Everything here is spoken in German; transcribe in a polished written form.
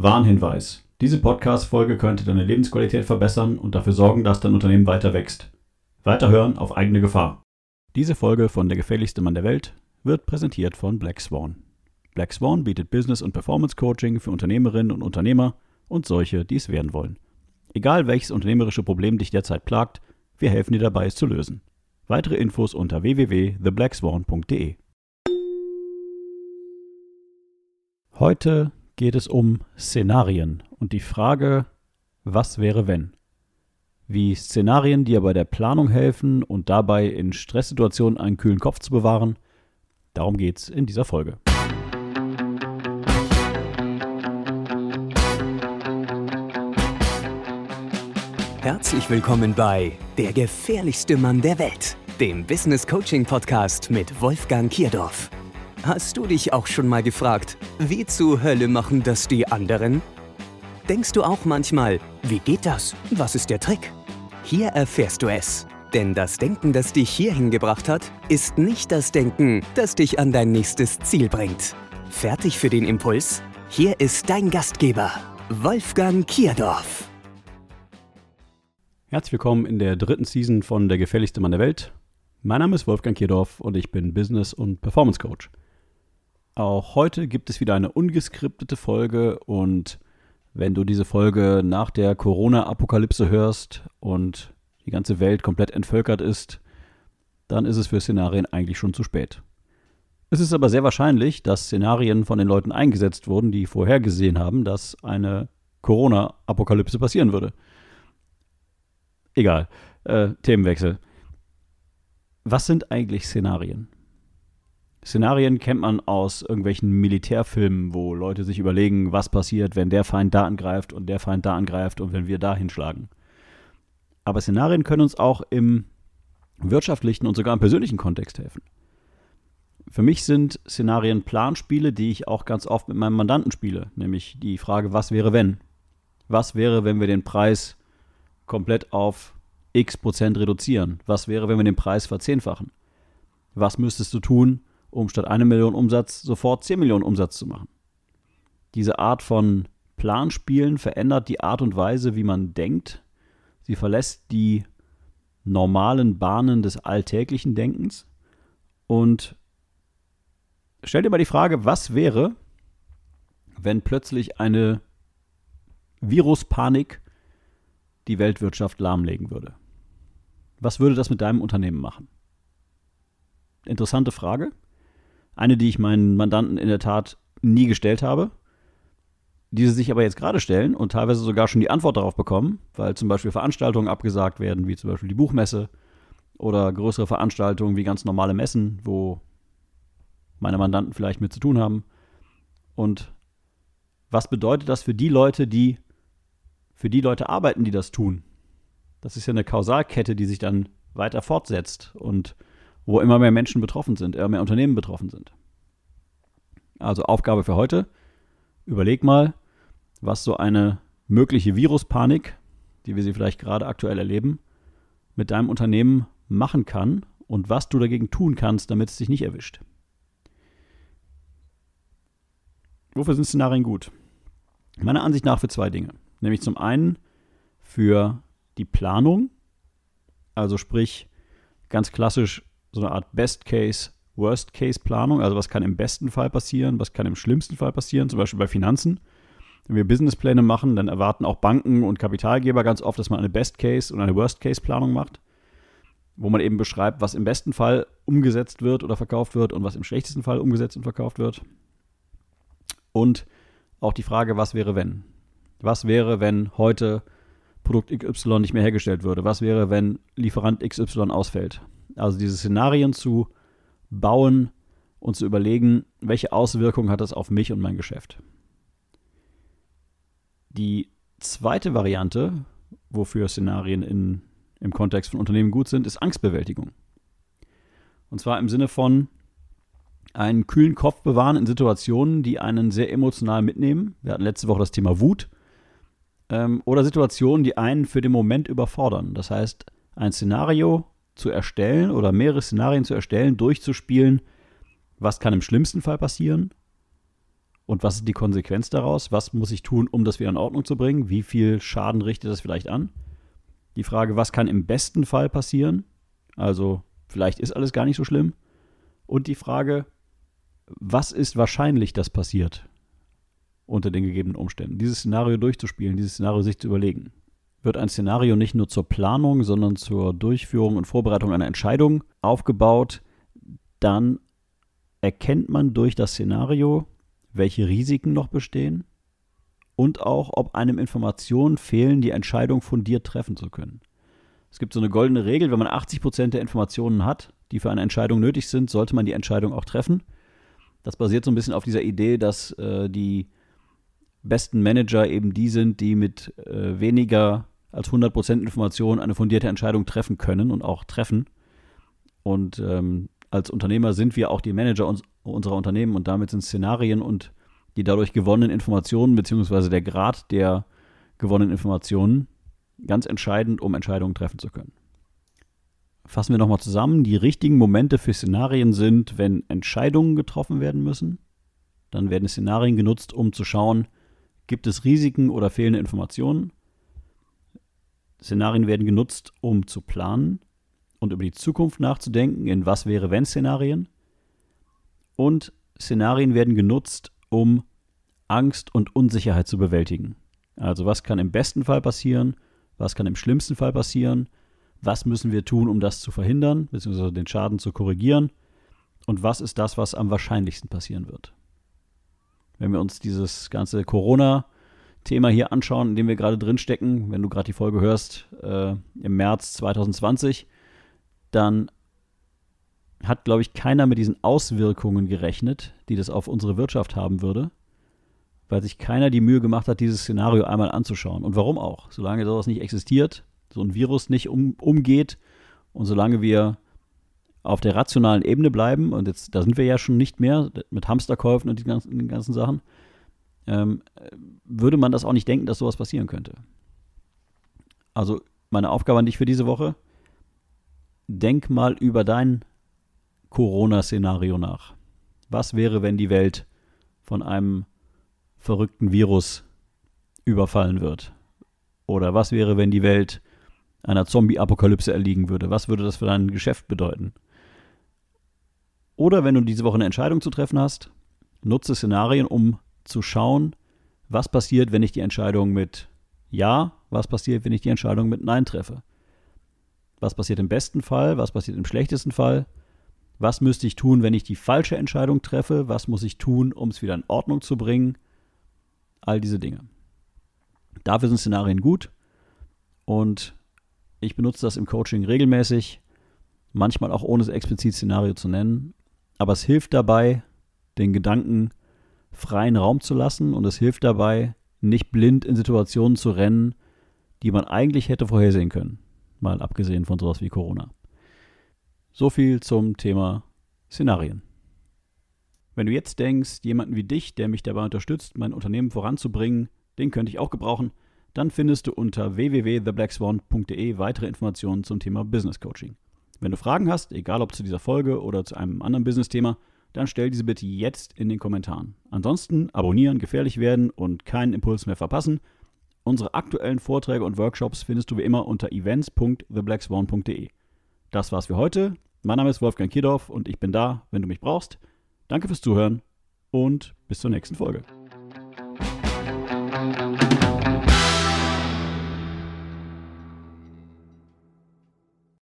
Warnhinweis. Diese Podcast-Folge könnte deine Lebensqualität verbessern und dafür sorgen, dass dein Unternehmen weiter wächst. Weiterhören auf eigene Gefahr. Diese Folge von Der gefährlichste Mann der Welt wird präsentiert von Black Swan. Black Swan bietet Business- und Performance-Coaching für Unternehmerinnen und Unternehmer und solche, die es werden wollen. Egal welches unternehmerische Problem dich derzeit plagt, wir helfen dir dabei, es zu lösen. Weitere Infos unter www.TheBlackSwan.de. Heute geht es um Szenarien und die Frage, was wäre wenn? Wie Szenarien dir bei der Planung helfen und dabei in Stresssituationen einen kühlen Kopf zu bewahren, darum geht's in dieser Folge. Herzlich willkommen bei Der gefährlichste Mann der Welt, dem Business-Coaching-Podcast mit Wolfgang Kierdorf. Hast du dich auch schon mal gefragt, wie zur Hölle machen das die anderen? Denkst du auch manchmal, wie geht das? Was ist der Trick? Hier erfährst du es. Denn das Denken, das dich hierhin gebracht hat, ist nicht das Denken, das dich an dein nächstes Ziel bringt. Fertig für den Impuls? Hier ist dein Gastgeber, Wolfgang Kierdorf. Herzlich willkommen in der dritten Season von Der gefährlichste Mann der Welt. Mein Name ist Wolfgang Kierdorf und ich bin Business- und Performance-Coach. Auch heute gibt es wieder eine ungeskriptete Folge und wenn du diese Folge nach der Corona-Apokalypse hörst und die ganze Welt komplett entvölkert ist, dann ist es für Szenarien eigentlich schon zu spät. Es ist aber sehr wahrscheinlich, dass Szenarien von den Leuten eingesetzt wurden, die vorhergesehen haben, dass eine Corona-Apokalypse passieren würde. Egal, Themenwechsel. Was sind eigentlich Szenarien? Szenarien kennt man aus irgendwelchen Militärfilmen, wo Leute sich überlegen, was passiert, wenn der Feind da angreift und der Feind da angreift und wenn wir da hinschlagen. Aber Szenarien können uns auch im wirtschaftlichen und sogar im persönlichen Kontext helfen. Für mich sind Szenarien Planspiele, die ich auch ganz oft mit meinem Mandanten spiele, nämlich die Frage, was wäre wenn? Was wäre, wenn wir den Preis komplett auf X% reduzieren? Was wäre, wenn wir den Preis verzehnfachen? Was müsstest du tun, um statt 1 Million Umsatz sofort 10 Millionen Umsatz zu machen? Diese Art von Planspielen verändert die Art und Weise, wie man denkt. Sie verlässt die normalen Bahnen des alltäglichen Denkens und stell dir mal die Frage, was wäre, wenn plötzlich eine Viruspanik die Weltwirtschaft lahmlegen würde? Was würde das mit deinem Unternehmen machen? Interessante Frage. Eine, die ich meinen Mandanten in der Tat nie gestellt habe, die sie sich aber jetzt gerade stellen und teilweise sogar schon die Antwort darauf bekommen, weil zum Beispiel Veranstaltungen abgesagt werden, wie zum Beispiel die Buchmesse oder größere Veranstaltungen wie ganz normale Messen, wo meine Mandanten vielleicht mit zu tun haben. Und was bedeutet das für die Leute, die arbeiten, die das tun? Das ist ja eine Kausalkette, die sich dann weiter fortsetzt und wo immer mehr Menschen betroffen sind, immer mehr Unternehmen betroffen sind. Also Aufgabe für heute, überleg mal, was so eine mögliche Viruspanik, die wir sie vielleicht gerade aktuell erleben, mit deinem Unternehmen machen kann und was du dagegen tun kannst, damit es dich nicht erwischt. Wofür sind Szenarien gut? Meiner Ansicht nach für zwei Dinge. Nämlich zum einen für die Planung, also sprich ganz klassisch, so eine Art Best-Case, Worst-Case-Planung, also was kann im besten Fall passieren, was kann im schlimmsten Fall passieren, zum Beispiel bei Finanzen. Wenn wir Businesspläne machen, dann erwarten auch Banken und Kapitalgeber ganz oft, dass man eine Best-Case- und eine Worst-Case-Planung macht, wo man eben beschreibt, was im besten Fall umgesetzt wird oder verkauft wird und was im schlechtesten Fall umgesetzt und verkauft wird. Und auch die Frage, was wäre wenn? Was wäre, wenn heute Produkt XY nicht mehr hergestellt würde? Was wäre, wenn Lieferant XY ausfällt? Also diese Szenarien zu bauen und zu überlegen, welche Auswirkungen hat das auf mich und mein Geschäft. Die zweite Variante, wofür Szenarien im Kontext von Unternehmen gut sind, ist Angstbewältigung. Und zwar im Sinne von einen kühlen Kopf bewahren in Situationen, die einen sehr emotional mitnehmen. Wir hatten letzte Woche das Thema Wut. Oder Situationen, die einen für den Moment überfordern. Das heißt, ein Szenario zu erstellen oder mehrere Szenarien zu erstellen, durchzuspielen, was kann im schlimmsten Fall passieren Und was ist die Konsequenz daraus? Was muss ich tun, um das wieder in Ordnung zu bringen? Wie viel Schaden richtet das vielleicht an? Die Frage, was kann im besten Fall passieren? Also vielleicht ist alles gar nicht so schlimm. Und die Frage, was ist wahrscheinlich, dass passiert unter den gegebenen Umständen? Dieses Szenario durchzuspielen, dieses Szenario sich zu überlegen. Wird ein Szenario nicht nur zur Planung, sondern zur Durchführung und Vorbereitung einer Entscheidung aufgebaut, dann erkennt man durch das Szenario, welche Risiken noch bestehen und auch, ob einem Informationen fehlen, die Entscheidung fundiert treffen zu können. Es gibt so eine goldene Regel, wenn man 80% der Informationen hat, die für eine Entscheidung nötig sind, sollte man die Entscheidung auch treffen. Das basiert so ein bisschen auf dieser Idee, dass die besten Manager eben die sind, die mit weniger als 100% Informationen eine fundierte Entscheidung treffen können und auch treffen. Und als Unternehmer sind wir auch die Manager unserer Unternehmen und damit sind Szenarien und die dadurch gewonnenen Informationen beziehungsweise der Grad der gewonnenen Informationen ganz entscheidend, um Entscheidungen treffen zu können. Fassen wir nochmal zusammen. Die richtigen Momente für Szenarien sind, wenn Entscheidungen getroffen werden müssen. Dann werden Szenarien genutzt, um zu schauen, gibt es Risiken oder fehlende Informationen. Szenarien werden genutzt, um zu planen und über die Zukunft nachzudenken, in Was-wäre-wenn-Szenarien. Und Szenarien werden genutzt, um Angst und Unsicherheit zu bewältigen. Also was kann im besten Fall passieren? Was kann im schlimmsten Fall passieren? Was müssen wir tun, um das zu verhindern, beziehungsweise den Schaden zu korrigieren? Und was ist das, was am wahrscheinlichsten passieren wird? Wenn wir uns dieses ganze Corona-Thema hier anschauen, in dem wir gerade drinstecken, wenn du gerade die Folge hörst, im März 2020, dann hat, glaube ich, keiner mit diesen Auswirkungen gerechnet, die das auf unsere Wirtschaft haben würde, weil sich keiner die Mühe gemacht hat, dieses Szenario einmal anzuschauen. Und warum auch? Solange sowas nicht existiert, so ein Virus nicht umgeht und solange wir auf der rationalen Ebene bleiben, und jetzt, da sind wir ja schon nicht mehr mit Hamsterkäufen und den ganzen Sachen, würde man das auch nicht denken, dass sowas passieren könnte. Also meine Aufgabe an dich für diese Woche, denk mal über dein Corona-Szenario nach. Was wäre, wenn die Welt von einem verrückten Virus überfallen wird? Oder was wäre, wenn die Welt einer Zombie-Apokalypse erliegen würde? Was würde das für dein Geschäft bedeuten? Oder wenn du diese Woche eine Entscheidung zu treffen hast, nutze Szenarien, um zu schauen, was passiert, wenn ich die Entscheidung mit Ja, was passiert, wenn ich die Entscheidung mit Nein treffe? Was passiert im besten Fall? Was passiert im schlechtesten Fall? Was müsste ich tun, wenn ich die falsche Entscheidung treffe? Was muss ich tun, um es wieder in Ordnung zu bringen? All diese Dinge. Dafür sind Szenarien gut und ich benutze das im Coaching regelmäßig, manchmal auch ohne es explizit Szenario zu nennen, aber es hilft dabei, den Gedanken freien Raum zu lassen und es hilft dabei, nicht blind in Situationen zu rennen, die man eigentlich hätte vorhersehen können, mal abgesehen von sowas wie Corona. So viel zum Thema Szenarien. Wenn du jetzt denkst, jemanden wie dich, der mich dabei unterstützt, mein Unternehmen voranzubringen, den könnte ich auch gebrauchen, dann findest du unter www.theBlackSwan.de weitere Informationen zum Thema Business Coaching. Wenn du Fragen hast, egal ob zu dieser Folge oder zu einem anderen Business-Thema, dann stell diese bitte jetzt in den Kommentaren. Ansonsten abonnieren, gefährlich werden und keinen Impuls mehr verpassen. Unsere aktuellen Vorträge und Workshops findest du wie immer unter events.theBlackSwan.de. Das war's für heute. Mein Name ist Wolfgang Kierdorf und ich bin da, wenn du mich brauchst. Danke fürs Zuhören und bis zur nächsten Folge.